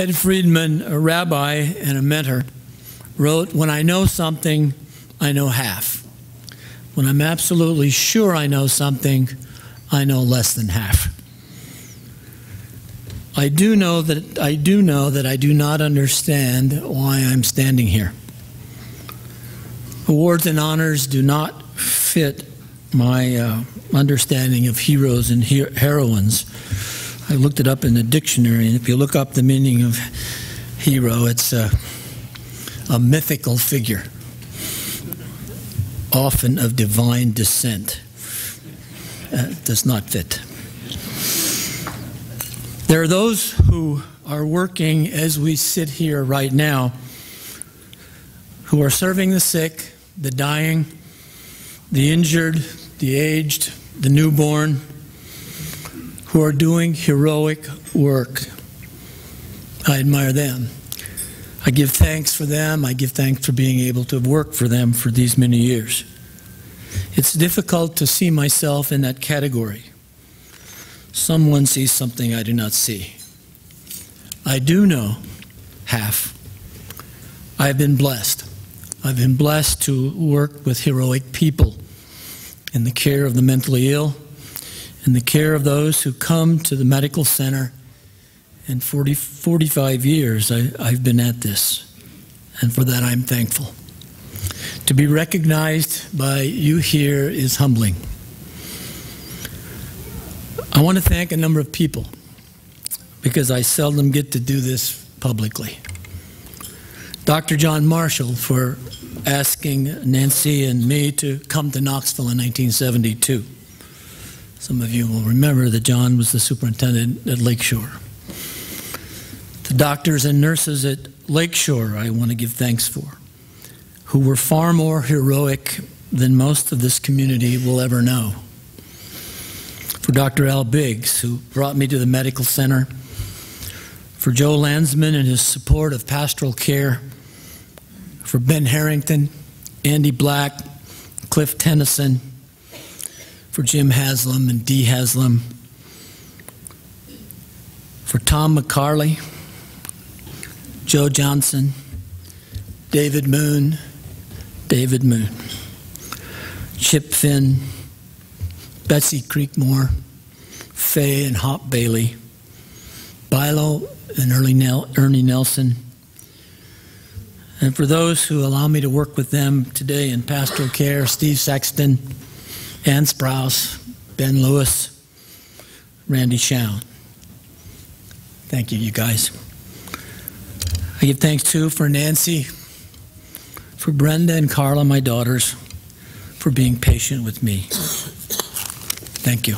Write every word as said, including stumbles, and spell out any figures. Ed Friedman, a rabbi and a mentor, wrote, "When I know something, I know half. When I'm absolutely sure I know something, I know less than half." I do know that I do know that I do not understand why I'm standing here. Awards and honors do not fit my uh, understanding of heroes and her heroines. I looked it up in the dictionary, and if you look up the meaning of hero, it's a, a mythical figure, often of divine descent. Uh, does not fit. There are those who are working as we sit here right now, who are serving the sick, the dying, the injured, the aged, the newborn, who are doing heroic work. I admire them. I give thanks for them. I give thanks for being able to work for them for these many years. It's difficult to see myself in that category. Someone sees something I do not see. I do know half. I've been blessed. I've been blessed to work with heroic people in the care of the mentally ill, in the care of those who come to the medical center. And forty, forty-five years I, I've been at this, and for that I'm thankful. To be recognized by you here is humbling. I want to thank a number of people, because I seldom get to do this publicly. Doctor John Marshall for asking Nancy and me to come to Knoxville in nineteen seventy-two. Some of you will remember that John was the superintendent at Lakeshore. The doctors and nurses at Lakeshore I want to give thanks for, who were far more heroic than most of this community will ever know. For Doctor Al Biggs, who brought me to the medical center. For Joe Lansman and his support of pastoral care. For Ben Harrington, Andy Black, Cliff Tennyson. For Jim Haslam and D Haslam, for Tom McCarley, Joe Johnson, David Moon, David Moon, Chip Finn, Betsy Creekmore, Faye and Hop Bailey, Bilo and Ernie Nelson, and for those who allow me to work with them today in pastoral care, Steve Saxton, Ann Sprouse, Ben Lewis, Randy Shown. Thank you, you guys. I give thanks too for Nancy, for Brenda and Carla, my daughters, for being patient with me. Thank you.